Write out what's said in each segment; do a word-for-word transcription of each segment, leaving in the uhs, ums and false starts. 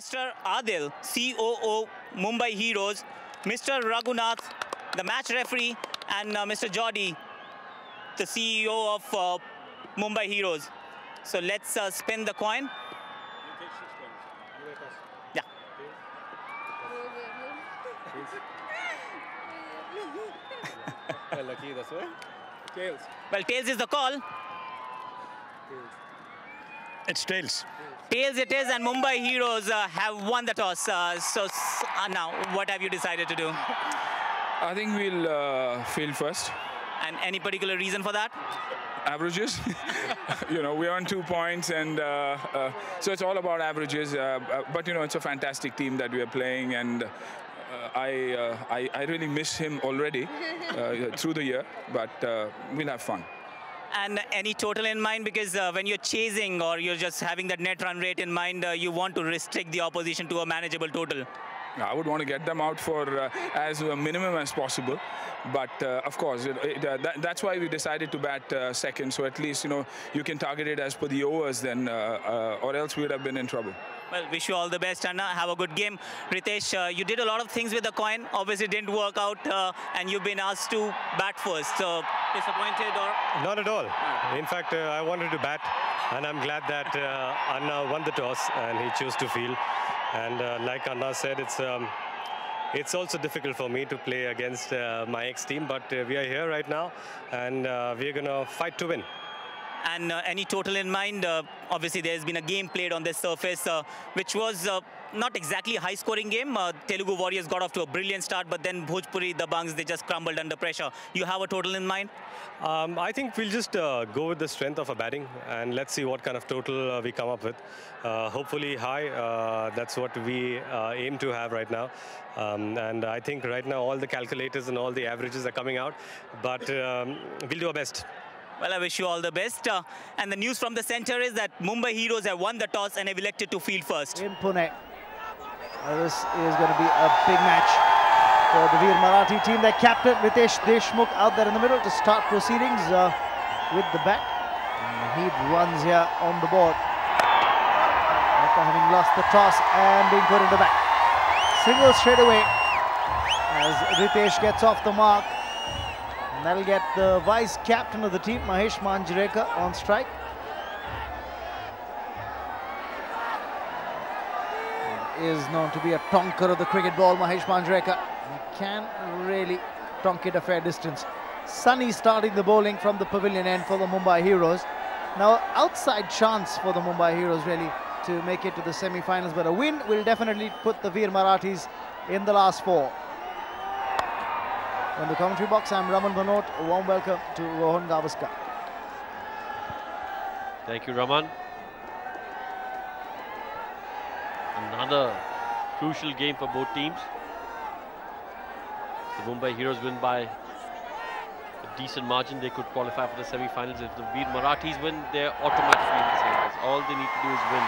Mister Adil, C O O, Mumbai Heroes, Mister Raghunath, the match referee, and uh, Mister Jordi, the C E O of uh, Mumbai Heroes. So let's uh, spin the coin. Yeah. Well, lucky that's why. Tails. Well, tails is the call. Tails. It's tails. Tails it is, and Mumbai Heroes uh, have won the toss. Uh, so uh, now, what have you decided to do? I think we'll uh, field first. And any particular reason for that? Averages. You know, we're on two points, and uh, uh, so it's all about averages. Uh, but you know, it's a fantastic team that we are playing, and. Uh, I, uh, I I really miss him already uh, through the year, but uh, we'll have fun. And any total in mind? Because uh, when you're chasing or you're just having that net run rate in mind, uh, you want to restrict the opposition to a manageable total. I would want to get them out for uh, as a minimum as possible. But, uh, of course, it, it, uh, that, that's why we decided to bat uh, second. So at least, you know, you can target it as per the overs then, uh, uh, or else we would have been in trouble. Well, wish you all the best, Anna. Have a good game. Ritesh, uh, you did a lot of things with the coin. Obviously, it didn't work out, uh, and you've been asked to bat first. So, disappointed or...? Not at all. In fact, uh, I wanted to bat, and I'm glad that uh, Anna won the toss, and he chose to field. And uh, like Anna said, it's um, it's also difficult for me to play against uh, my ex-team, but uh, we are here right now, and uh, we're going to fight to win. And uh, any total in mind? Uh, obviously, there's been a game played on this surface, uh, which was uh, not exactly a high-scoring game. Uh, Telugu Warriors got off to a brilliant start, but then Bhojpuri Dabangs, they just crumbled under pressure. You have a total in mind? Um, I think we'll just uh, go with the strength of our batting, and let's see what kind of total uh, we come up with. Uh, hopefully high. Uh, that's what we uh, aim to have right now. Um, and I think right now all the calculators and all the averages are coming out, but um, we'll do our best. Well, I wish you all the best. Uh, and the news from the centre is that Mumbai Heroes have won the toss and have elected to field first. In Pune. This is going to be a big match for the Veer Marathi team. Their captain, Ritesh Deshmukh, out there in the middle to start proceedings uh, with the bat. And he runs here on the board after having lost the toss and being put in the bat. Single straight away as Ritesh gets off the mark. And that'll get the vice-captain of the team, Mahesh Manjrekar, on strike. He is known to be a tonker of the cricket ball, Mahesh Manjrekar. He can really tonk it a fair distance. Sunny starting the bowling from the pavilion end for the Mumbai Heroes. Now, outside chance for the Mumbai Heroes, really, to make it to the semi-finals. But a win will definitely put the Veer Marathis in the last four. In the commentary box, I'm Raman Bhanot. A warm welcome to Rohan Gavaskar. Thank you, Raman. Another crucial game for both teams. The Mumbai Heroes win by a decent margin. They could qualify for the semi-finals. If the Veer Marathis win, they're automatically in the semi-finals. All they need to do is win.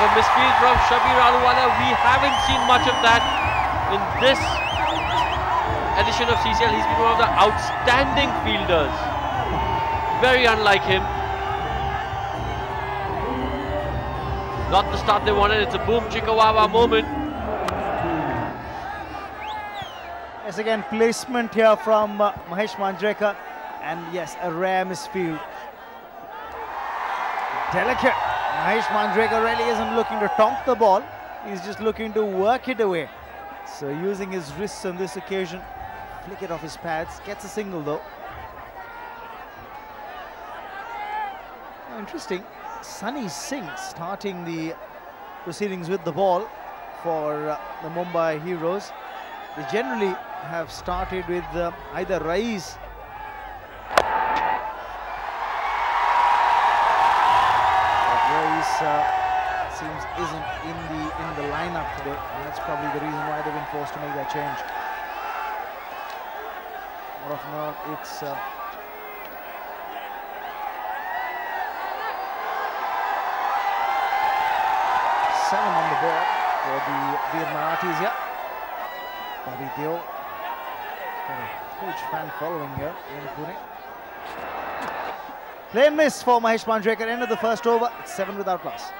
The misfield from Shabir Alwala, we haven't seen much of that in this edition of C C L. He's been one of the outstanding fielders. Very unlike him. Not the start they wanted. It's a boom chikawawa moment. Yes, again, placement here from uh, Mahesh Manjrekar. And yes, a rare misfield. Delicate. Mahesh Manjrekar really isn't looking to tonk the ball, he's just looking to work it away. So using his wrists on this occasion, flick it off his pads, gets a single though. Interesting, Sunny Singh starting the proceedings with the ball for uh, the Mumbai Heroes. They generally have started with uh, either Raiz. Uh, seems isn't in the in the lineup today, and that's probably the reason why they've been forced to make that change. More often than not, it's uh, seven on the board for the Veer Marathis here. Bobby Deol, got a huge fan following here in Pune. Plain miss for Mahesh Manjrekar, end of the first over, seven without loss.